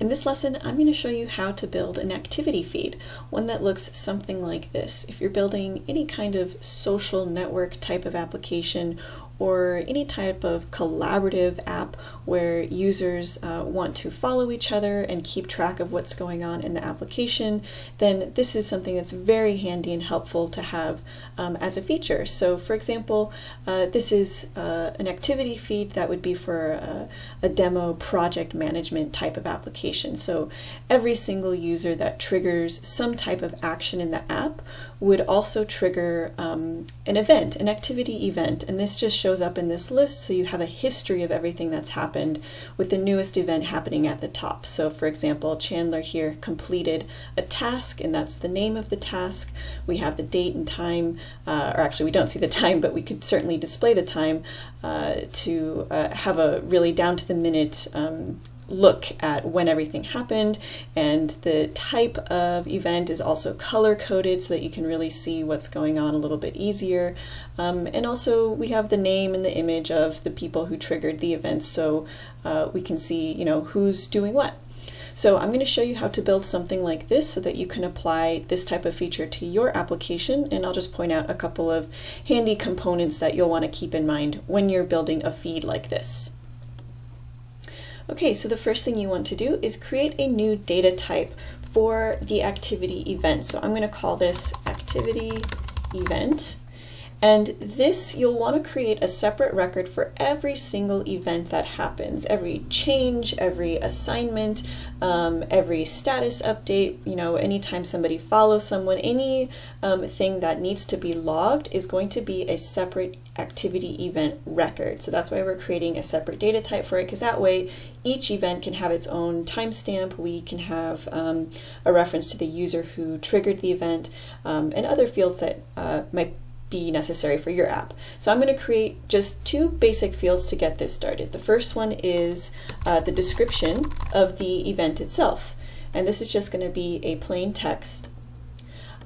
In this lesson, I'm going to show you how to build an activity feed, one that looks something like this. If you're building any kind of social network type of application or any type of collaborative app where users want to follow each other and keep track of what's going on in the application, then this is something that's very handy and helpful to have as a feature. So for example, this is an activity feed that would be for a demo project management type of application. So every single user that triggers some type of action in the app would also trigger an event, an activity event, and this just shows up in this list, so you have a history of everything that's happened with the newest event happening at the top. So for example, Chandler here completed a task, and that's the name of the task. We have the date and time, or actually we don't see the time, but we could certainly display the time to have a really down-to-the-minute look at when everything happened, and the type of event is also color-coded so that you can really see what's going on a little bit easier. And also we have the name and the image of the people who triggered the events, so we can see, you know, who's doing what. So I'm going to show you how to build something like this so that you can apply this type of feature to your application, and I'll just point out a couple of handy components that you'll want to keep in mind when you're building a feed like this. Okay, so the first thing you want to do is create a new data type for the activity event. So I'm going to call this activity event. And this, you'll want to create a separate record for every single event that happens, every change, every assignment, every status update, you know, anytime somebody follows someone, any thing that needs to be logged is going to be a separate activity event record. So that's why we're creating a separate data type for it, because that way each event can have its own timestamp. We can have a reference to the user who triggered the event and other fields that might be necessary for your app. So I'm going to create just two basic fields to get this started. The first one is the description of the event itself, and this is just going to be a plain text.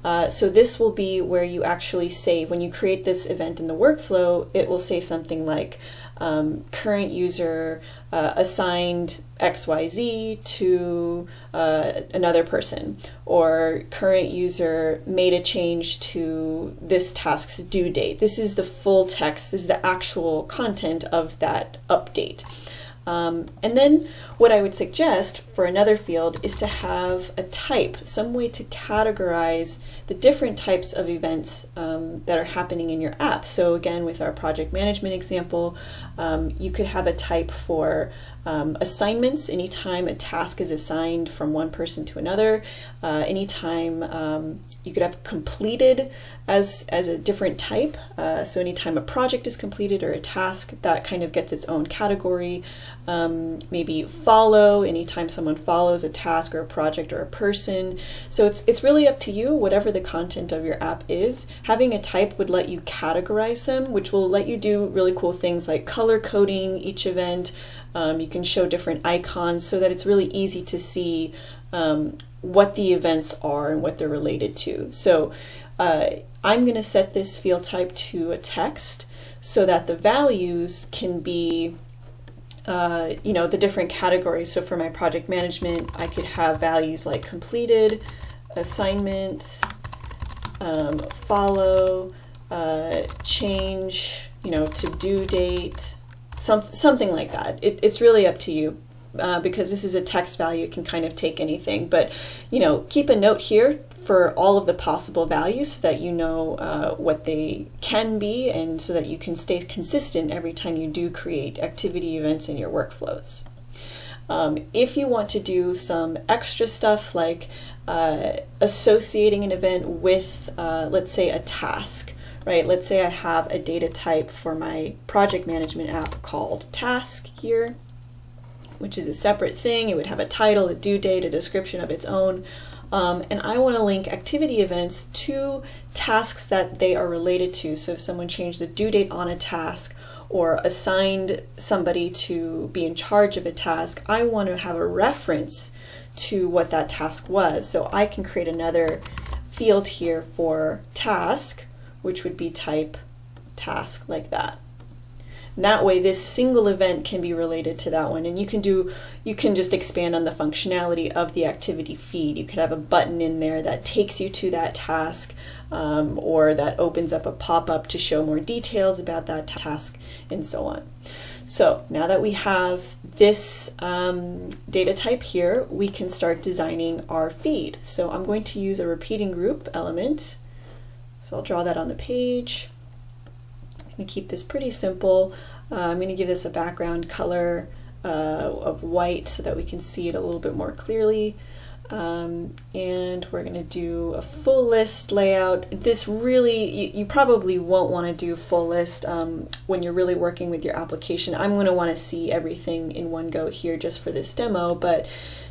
So this will be where you actually save. When you create this event in the workflow, it will say something like current user assigned XYZ to another person, or current user made a change to this task's due date. This is the full text, this is the actual content of that update. And then what I would suggest for another field is to have a type, some way to categorize the different types of events that are happening in your app. So again, with our project management example, you could have a type for assignments, anytime a task is assigned from one person to another, anytime you could have completed as a different type. So anytime a project is completed or a task, that kind of gets its own category. Maybe follow, anytime someone follows a task or a project or a person. So it's really up to you, whatever the content of your app is. Having a type would let you categorize them, which will let you do really cool things like color coding each event. You can show different icons so that it's really easy to see what the events are and what they're related to. So I'm going to set this field type to a text so that the values can be, you know, the different categories. So for my project management, I could have values like completed, assignment, follow, change, you know, to due date, something like that. It's really up to you. Because this is a text value, it can kind of take anything, but you know, keep a note here for all of the possible values so that you know what they can be, and so that you can stay consistent every time you do create activity events in your workflows. If you want to do some extra stuff like associating an event with, let's say, a task, right? Let's say I have a data type for my project management app called task here, which is a separate thing. It would have a title, a due date, a description of its own. And I want to link activity events to tasks that they are related to. So if someone changed the due date on a task or assigned somebody to be in charge of a task, I want to have a reference to what that task was. So I can create another field here for task, which would be type task like that. And that way this single event can be related to that one. And you can just expand on the functionality of the activity feed. You could have a button in there that takes you to that task, or that opens up a pop-up to show more details about that task, and so on. So now that we have this data type here, we can start designing our feed. So I'm going to use a repeating group element. So I'll draw that on the page. I'm going to keep this pretty simple. I'm going to give this a background color of white so that we can see it a little bit more clearly. And we're going to do a full list layout. This really, you probably won't want to do full list when you're really working with your application. I'm going to want to see everything in one go here just for this demo, but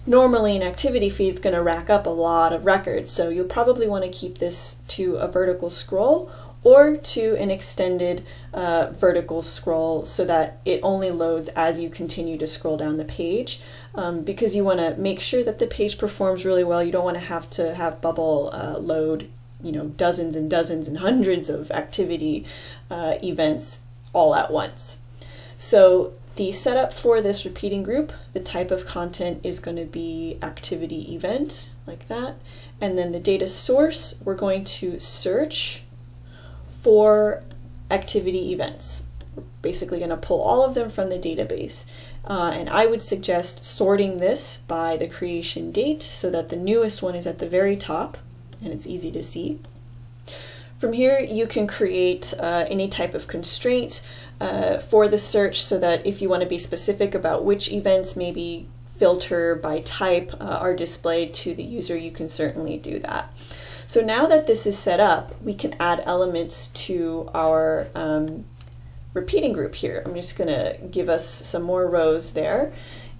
normally an activity feed is going to rack up a lot of records. So you'll probably want to keep this to a vertical scroll or to an extended vertical scroll so that it only loads as you continue to scroll down the page, because you want to make sure that the page performs really well. You don't want to have Bubble load, you know, dozens and dozens and hundreds of activity events all at once. So the setup for this repeating group, the type of content is going to be activity event, like that. And then the data source, we're going to search for activity events. We're basically going to pull all of them from the database. And I would suggest sorting this by the creation date so that the newest one is at the very top and it's easy to see. From here, you can create any type of constraint for the search so that if you want to be specific about which events maybe filter by type are displayed to the user, you can certainly do that. So now that this is set up, we can add elements to our repeating group here. I'm just going to give us some more rows there.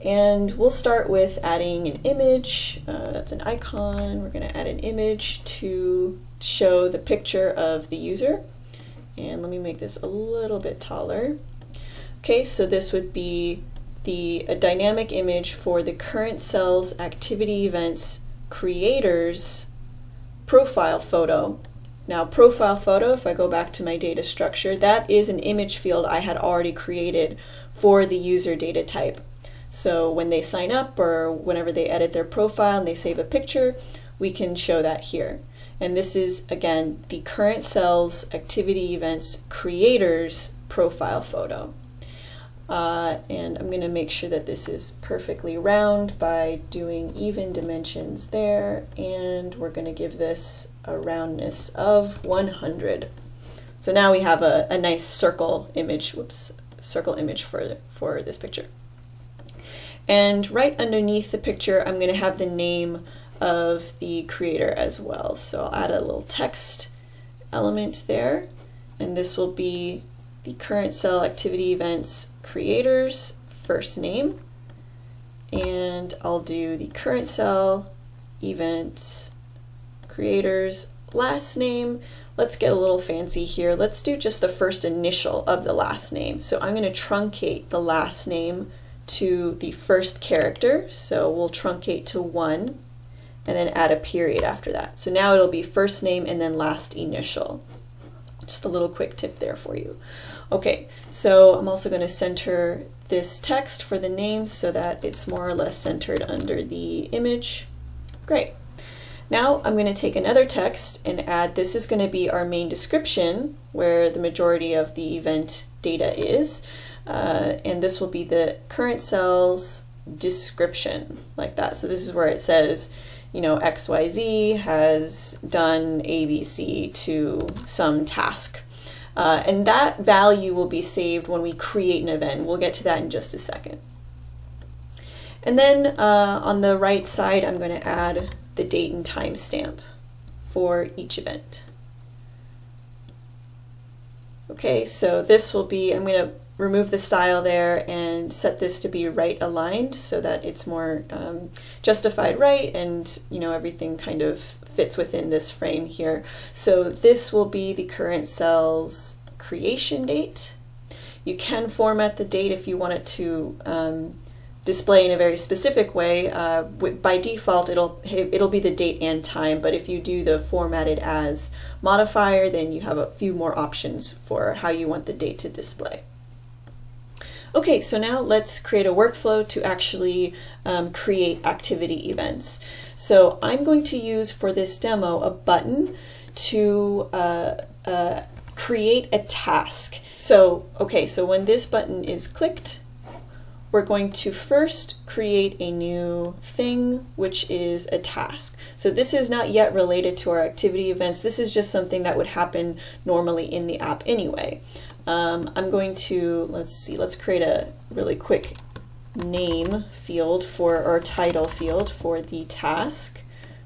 And we'll start with adding an image. That's an icon. We're going to add an image to show the picture of the user. And let me make this a little bit taller. Okay, so this would be a dynamic image for the current cell's activity events creators profile photo. Now profile photo, if I go back to my data structure, that is an image field I had already created for the user data type. So when they sign up or whenever they edit their profile and they save a picture, we can show that here. And this is, again, the current cell's activity events creators profile photo. And I'm going to make sure that this is perfectly round by doing even dimensions there, and we're going to give this a roundness of 100. So now we have a nice circle image, whoops, circle image for this picture. And right underneath the picture, I'm going to have the name of the creator as well. So I'll add a little text element there, and this will be the current cell activity events creator's first name, and I'll do the current cell events creator's last name. Let's get a little fancy here. Let's do just the first initial of the last name. So I'm going to truncate the last name to the first character. So we'll truncate to 1 and then add a period after that. So now it'll be first name and then last initial. Just a little quick tip there for you. Okay, so I'm also going to center this text for the name so that it's more or less centered under the image. Great. Now I'm going to take another text and add, this is going to be our main description where the majority of the event data is, and this will be the current cell's description, like that. So this is where it says, you know, XYZ has done ABC to some task. And that value will be saved when we create an event. We'll get to that in just a second. And then on the right side, I'm going to add the date and time stamp for each event. Okay, so this will be, I'm going to remove the style there and set this to be right aligned so that it's more justified right, and you know, everything kind of fits within this frame here. So this will be the current cell's creation date. You can format the date if you want it to display in a very specific way. By default, it'll be the date and time, but if you do the formatted as modifier, then you have a few more options for how you want the date to display. Okay, so now let's create a workflow to actually create activity events. So I'm going to use for this demo a button to create a task. So, okay, so when this button is clicked, we're going to first create a new thing, which is a task. So this is not yet related to our activity events. This is just something that would happen normally in the app anyway. I'm going to, let's create a really quick name field for, or title field for the task,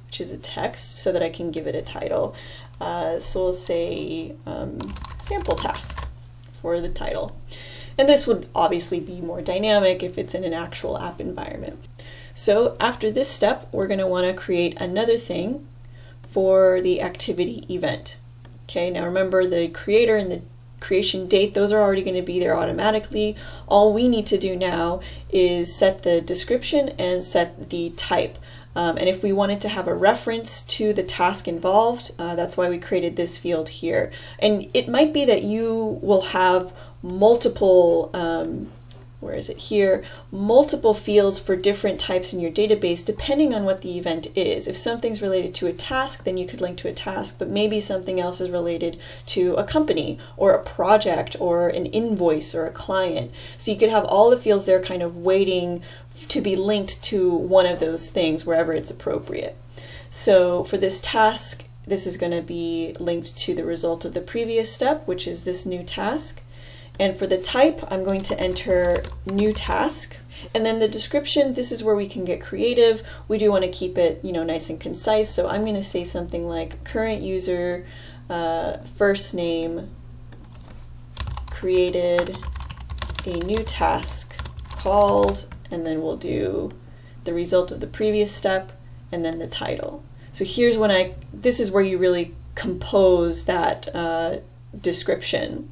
which is a text, so that I can give it a title. So we'll say sample task for the title. And this would obviously be more dynamic if it's in an actual app environment. So after this step, we're going to want to create another thing for the activity event. Okay, now remember the creator and the creation date, those are already going to be there automatically. All we need to do now is set the description and set the type. And if we wanted to have a reference to the task involved, that's why we created this field here. And it might be that you will have multiple, where is it here, multiple fields for different types in your database depending on what the event is. If something's related to a task, then you could link to a task, but maybe something else is related to a company or a project or an invoice or a client. So you could have all the fields there kind of waiting to be linked to one of those things wherever it's appropriate. So for this task, this is going to be linked to the result of the previous step, which is this new task. And for the type, I'm going to enter new task. And then the description, this is where we can get creative. We do want to keep it, you know, nice and concise. So I'm going to say something like current user, first name, created a new task called, and then we'll do the result of the previous step, and then the title. So here's when this is where you really compose that description.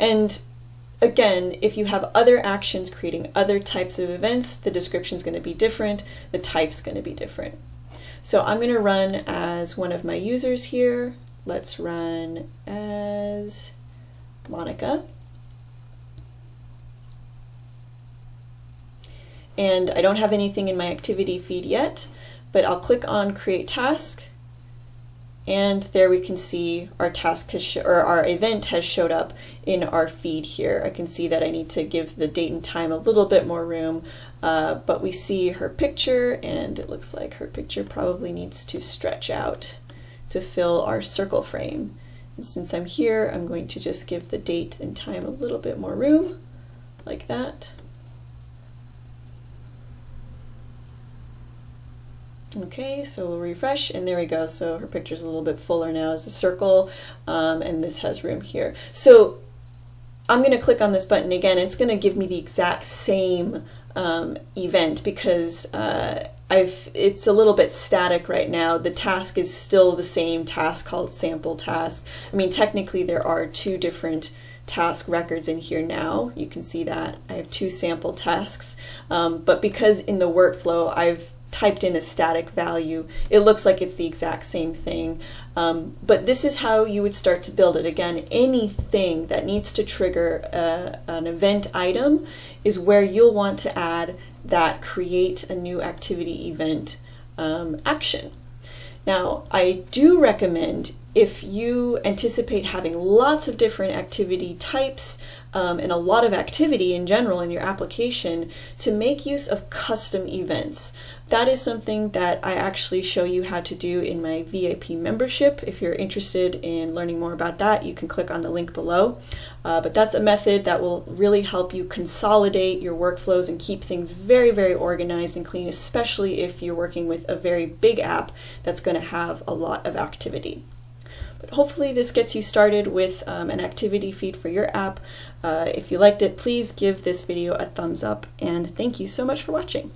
And again, if you have other actions creating other types of events, the description's going to be different, the type's going to be different. So I'm going to run as one of my users here. Let's run as Monica. And I don't have anything in my activity feed yet, but I'll click on Create Task. And there we can see our task or our event has showed up in our feed here. I can see that I need to give the date and time a little bit more room, but we see her picture, and it looks like her picture probably needs to stretch out to fill our circle frame. And since I'm here, I'm going to just give the date and time a little bit more room, like that. Okay, so we'll refresh, and there we go. So her picture's a little bit fuller now as a circle, and this has room here. So I'm going to click on this button again. It's going to give me the exact same event because it's a little bit static right now. The task is still the same task called sample task. I mean, technically there are two different task records in here now. You can see that I have two sample tasks, but because in the workflow I've typed in a static value, it looks like it's the exact same thing. But this is how you would start to build it. Again, anything that needs to trigger an event item is where you'll want to add that create a new activity event action. Now, I do recommend, if you anticipate having lots of different activity types and a lot of activity in general in your application, to make use of custom events. That is something that I actually show you how to do in my VIP membership. If you're interested in learning more about that, you can click on the link below. But that's a method that will really help you consolidate your workflows and keep things very, very organized and clean, especially if you're working with a very big app that's going to have a lot of activity. But hopefully this gets you started with an activity feed for your app. If you liked it, please give this video a thumbs up, and thank you so much for watching.